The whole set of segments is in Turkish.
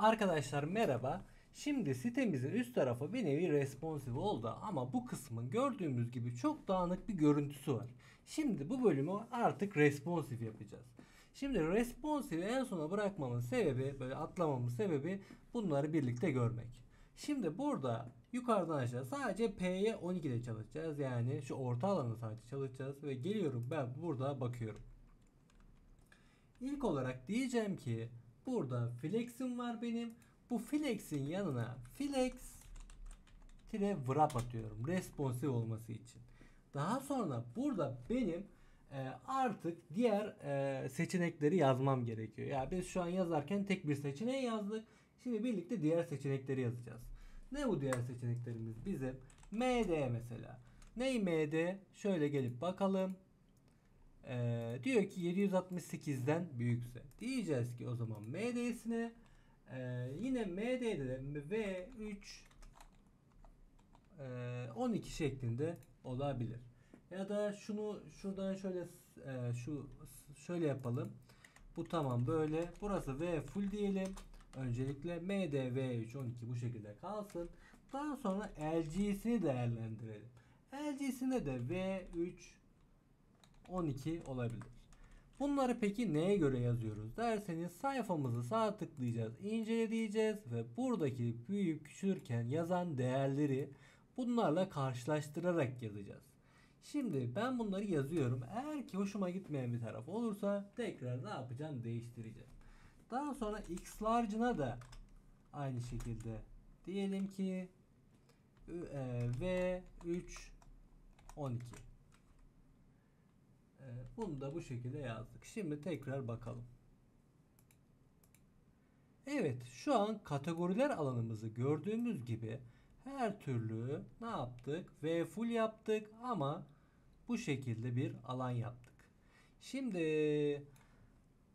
Arkadaşlar merhaba. Şimdi sitemizin üst tarafı bir nevi responsif oldu ama bu kısmın gördüğümüz gibi çok dağınık bir görüntüsü var. Şimdi bu bölümü artık responsif yapacağız. Şimdi responsive'i en sona bırakmamın sebebi, böyle atlamamın sebebi bunları birlikte görmek. Şimdi burada yukarıdan aşağı sadece P'ye 12'de çalışacağız. Yani şu orta alanı sadece çalışacağız ve geliyorum ben burada bakıyorum. İlk olarak diyeceğim ki burada flex'im var benim. Bu flex'in yanına flex-wrap atıyorum. Responsif olması için. Daha sonra burada benim artık diğer seçenekleri yazmam gerekiyor. Yani biz şu an yazarken tek bir seçeneği yazdık. Şimdi birlikte diğer seçenekleri yazacağız. Ne bu diğer seçeneklerimiz? Bizim MD mesela. Ney MD? Şöyle gelip bakalım. Diyor ki 768'den büyükse. Diyeceğiz ki o zaman MD'sine yine MD'de de V3 12 şeklinde olabilir. Ya da şunu şuradan şöyle şöyle yapalım. Bu tamam böyle. Burası V full diyelim. Öncelikle MD V3 12 bu şekilde kalsın. Daha sonra LG'sini değerlendirelim. LG'sine de V3 12 olabilir. Bunları peki neye göre yazıyoruz derseniz sayfamızı sağ tıklayacağız, incele diyeceğiz ve buradaki büyüyüp küçülürken yazan değerleri bunlarla karşılaştırarak yazacağız. Şimdi ben bunları yazıyorum. Eğer ki hoşuma gitmeyen bir taraf olursa tekrar ne yapacağım? Değiştireceğim. Daha sonra x large'ına da aynı şekilde diyelim ki V3 12. Bunu da bu şekilde yazdık. Şimdi tekrar bakalım. Evet, şu an kategoriler alanımızı gördüğümüz gibi her türlü ne yaptık? V full yaptık ama bu şekilde bir alan yaptık. Şimdi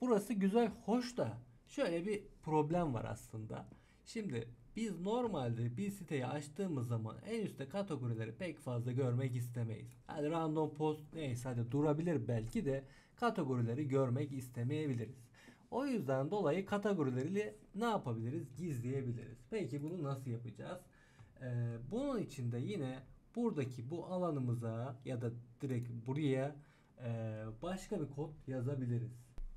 burası güzel, hoş da şöyle bir problem var aslında. Şimdi biz normalde bir siteyi açtığımız zaman en üstte kategorileri pek fazla görmek istemeyiz. Hadi random post neyse hadi durabilir belki de kategorileri görmek istemeyebiliriz. O yüzden dolayı kategorileri ne yapabiliriz? Gizleyebiliriz. Peki bunu nasıl yapacağız? Bunun için de yine buradaki bu alanımıza ya da direkt buraya başka bir kod yazabiliriz.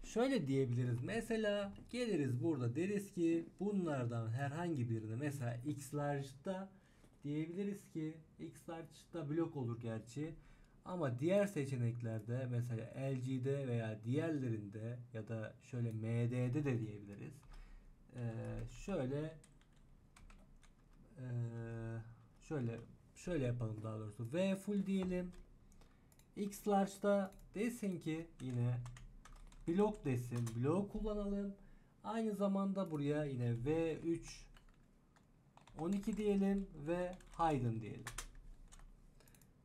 Şöyle diyebiliriz mesela, geliriz burada deriz ki bunlardan herhangi birini, mesela x large'da diyebiliriz ki x large'da blok olur gerçi ama diğer seçeneklerde mesela LG'de veya diğerlerinde ya da şöyle MD'de de diyebiliriz. Şöyle yapalım, daha doğrusu V full diyelim. X large'da desin ki yine blok desin. Blok kullanalım. Aynı zamanda buraya yine V3 12 diyelim ve hidden diyelim.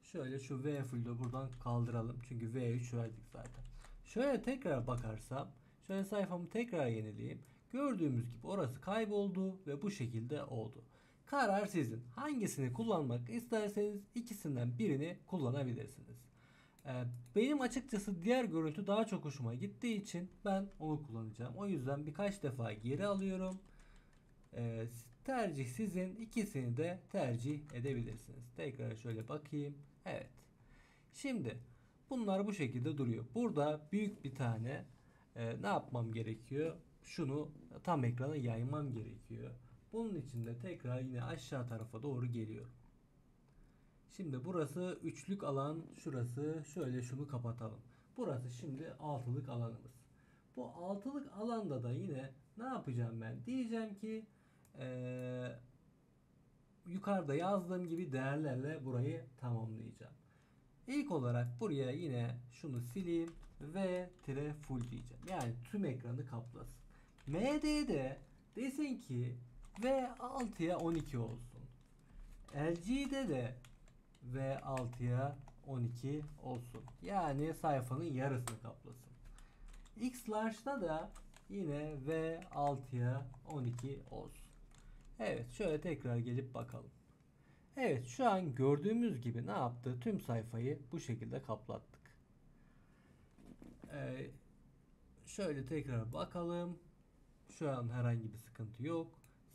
Şöyle şu V full'ü buradan kaldıralım. Çünkü V3 verdik zaten. Şöyle tekrar bakarsam, şöyle sayfamı tekrar yenileyim. Gördüğümüz gibi orası kayboldu ve bu şekilde oldu. Karar sizin. Hangisini kullanmak isterseniz ikisinden birini kullanabilirsiniz. Benim açıkçası diğer görüntü daha çok hoşuma gittiği için ben onu kullanacağım. O yüzden birkaç defa geri alıyorum. Tercih sizin, ikisini de tercih edebilirsiniz. Tekrar şöyle bakayım. Evet. Şimdi bunlar bu şekilde duruyor. Burada büyük bir tane ne yapmam gerekiyor? Şunu tam ekrana yaymam gerekiyor. Bunun için de tekrar yine aşağı tarafa doğru geliyorum. Şimdi burası üçlük alan, şurası, şöyle şunu kapatalım. Burası şimdi altılık alanımız. Bu altılık alanda da yine ne yapacağım ben? Diyeceğim ki yukarıda yazdığım gibi değerlerle burayı tamamlayacağım. İlk olarak buraya yine şunu sileyim ve tire full diyeceğim. Yani tüm ekranı kaplasın. MD'de desin ki V6'ya 12 olsun. LG'de de V6'ya 12 olsun. Yani sayfanın yarısını kaplasın. X large'da da yine V6'ya 12 olsun. Evet, şöyle tekrar gelip bakalım. Evet, şu an gördüğümüz gibi ne yaptı? Tüm sayfayı bu şekilde kaplattık. Şöyle tekrar bakalım. Şu an herhangi bir sıkıntı yok.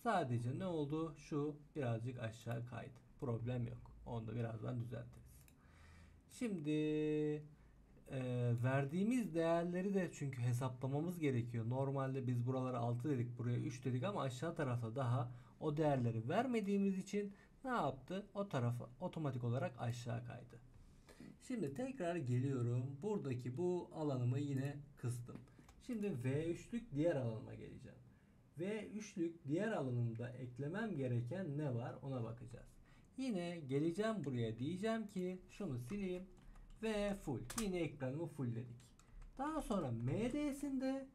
Sadece ne oldu? Şu birazcık aşağı kaydı. Problem yok. Onu da birazdan düzeltiriz. Şimdi verdiğimiz değerleri de çünkü hesaplamamız gerekiyor. Normalde biz buralara 6 dedik, buraya 3 dedik ama aşağı tarafta daha o değerleri vermediğimiz için ne yaptı? O tarafa otomatik olarak aşağı kaydı. Şimdi tekrar geliyorum. Buradaki bu alanımı yine kıstım. Şimdi V3'lük diğer alanıma geleceğim. V3'lük diğer alanımda eklemem gereken ne var ona bakacağız. Yine geleceğim buraya, diyeceğim ki şunu sileyim ve full. Yine ekranımı fullledik. Daha sonra MD'sinde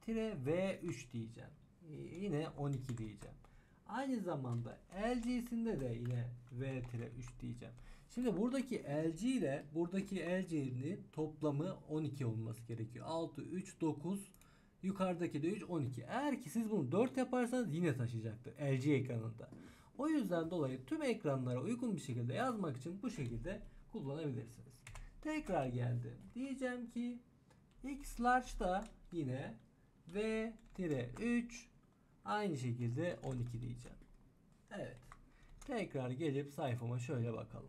tire V3 diyeceğim. Yine 12 diyeceğim. Aynı zamanda LG'sinde de yine V-3 diyeceğim. Şimdi buradaki LG ile buradaki LG'nin toplamı 12 olması gerekiyor. 6, 3, 9, yukarıdaki de 3, 12. Eğer ki siz bunu 4 yaparsanız yine taşıyacaktır LG ekranında. O yüzden dolayı tüm ekranlara uygun bir şekilde yazmak için bu şekilde kullanabilirsiniz. Tekrar geldim. Diyeceğim ki X large'da yine V-3 aynı şekilde 12 diyeceğim. Evet. Tekrar gelip sayfama şöyle bakalım.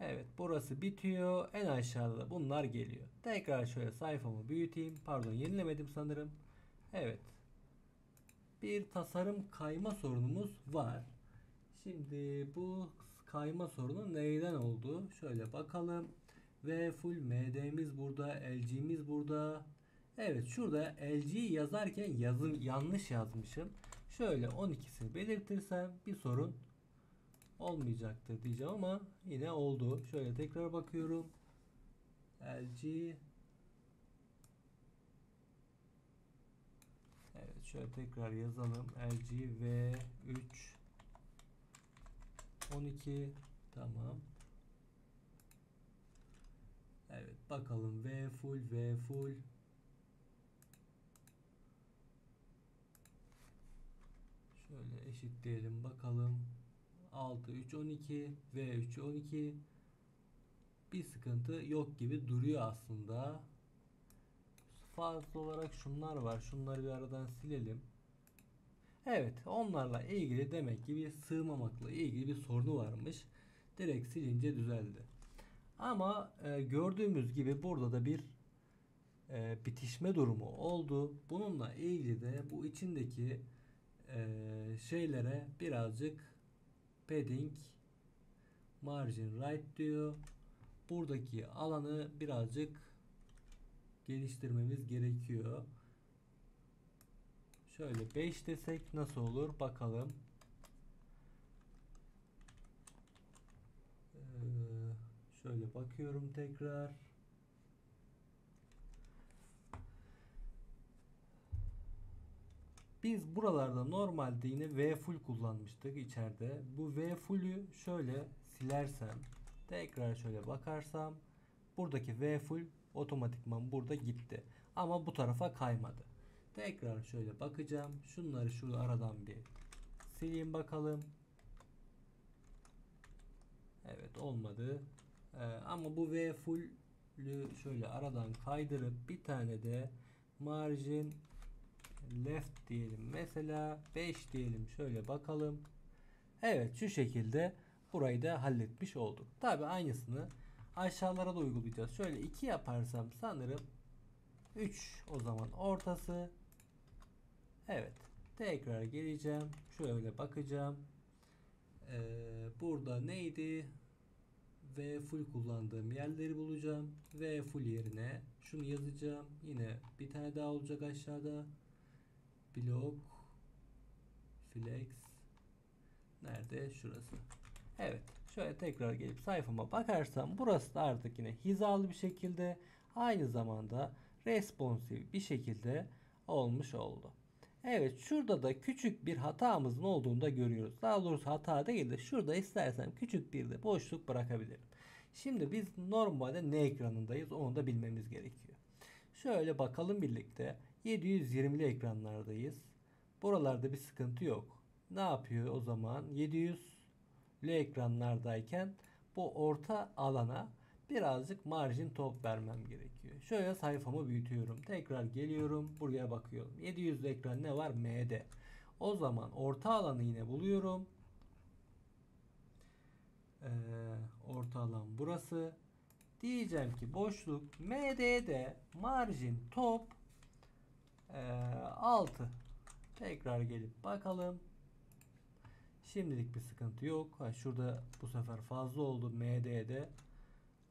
Evet, burası bitiyor. En aşağıda da bunlar geliyor. Tekrar şöyle sayfamı büyüteyim. Pardon, yenilemedim sanırım. Evet. Bir tasarım kayma sorunumuz var. Şimdi bu kayma sorunu neyden oldu? Şöyle bakalım. Ve full MD'miz burada. LG'miz burada. Evet, şurada LG'yi yazarken yanlış yazmışım. Şöyle 12'sini belirtirsem bir sorun olmayacaktır diyeceğim ama yine oldu. Şöyle tekrar bakıyorum. LG. Evet, şöyle tekrar yazalım. LG V3 12. Tamam. Evet, bakalım V full şöyle eşitleyelim bakalım. 6, 3, 12. V3, 12. Bir sıkıntı yok gibi duruyor aslında. Fazla olarak şunlar var. Şunları bir aradan silelim. Evet, onlarla ilgili demek ki bir sığmamakla ilgili bir sorunu varmış. Direkt silince düzeldi. Ama gördüğümüz gibi burada da bir bitişme durumu oldu. Bununla ilgili de bu içindeki şeylere birazcık padding, margin right diyor. Buradaki alanı birazcık geliştirmemiz gerekiyor. Şöyle 5 desek nasıl olur bakalım. Şöyle bakıyorum tekrar. Biz buralarda normalde yine V full kullanmıştık içeride. Bu V full'ü şöyle silersem, tekrar şöyle bakarsam buradaki V full otomatikman burada gitti. Ama bu tarafa kaymadı. Tekrar şöyle bakacağım. Şunları şurada aradan bir sileyim bakalım. Evet, olmadı. Ama bu V full'ü şöyle aradan kaydırıp bir tane de margin left diyelim, mesela 5 diyelim, şöyle bakalım. Evet, şu şekilde burayı da halletmiş olduk. Tabi aynısını aşağılara da uygulayacağız. Şöyle 2 yaparsam sanırım 3, o zaman ortası. Evet, tekrar geleceğim, şöyle bakacağım. Burada neydi? V full kullandığım yerleri bulacağım. V full yerine şunu yazacağım. Yine bir tane daha olacak aşağıda. Blok flex nerede? Şurası. Evet, şöyle tekrar gelip sayfama bakarsam burası da artık yine hizalı bir şekilde, aynı zamanda responsif bir şekilde olmuş oldu. Evet, şurada da küçük bir hatamızın olduğunu da görüyoruz. Daha doğrusu hata değil de şurada istersen küçük bir de boşluk bırakabilirim. Şimdi biz normalde ne ekranındayız onu da bilmemiz gerekiyor. Şöyle bakalım birlikte. 720'li ekranlardayız. Buralarda bir sıkıntı yok. Ne yapıyor o zaman? 700'lü ekranlardayken bu orta alana birazcık margin top vermem gerekiyor. Şöyle sayfamı büyütüyorum. Tekrar geliyorum. Buraya bakıyorum. 700'lü ekran ne var? M'de. O zaman orta alanı yine buluyorum. Orta alan burası. Diyeceğim ki boşluk MD'de margin top 6. Tekrar gelip bakalım. Şimdilik bir sıkıntı yok. Ha, şurada bu sefer fazla oldu. MD'de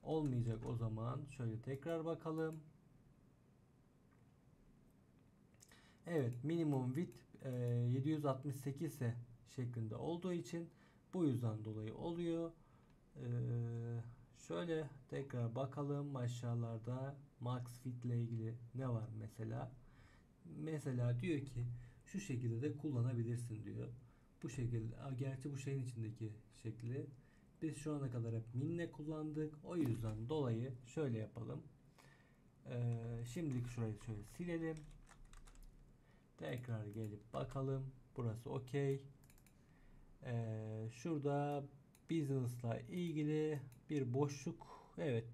olmayacak o zaman. Şöyle tekrar bakalım. Evet, minimum width 768 ise şeklinde olduğu için bu yüzden dolayı oluyor. Şöyle tekrar bakalım aşağılarda max width ile ilgili ne var mesela. Mesela diyor ki şu şekilde de kullanabilirsin diyor. Bu şekilde, gerçi bu şeyin içindeki şekli. Biz şu ana kadar hep min'le kullandık. O yüzden dolayı şöyle yapalım. Şimdilik şurayı şöyle silelim. Tekrar gelip bakalım. Burası okey. Şurada business'la ilgili bir boşluk. Evet.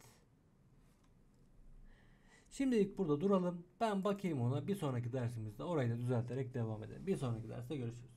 Şimdilik burada duralım. Ben bakayım ona. Bir sonraki dersimizde orayı da düzelterek devam edelim. Bir sonraki derste görüşürüz.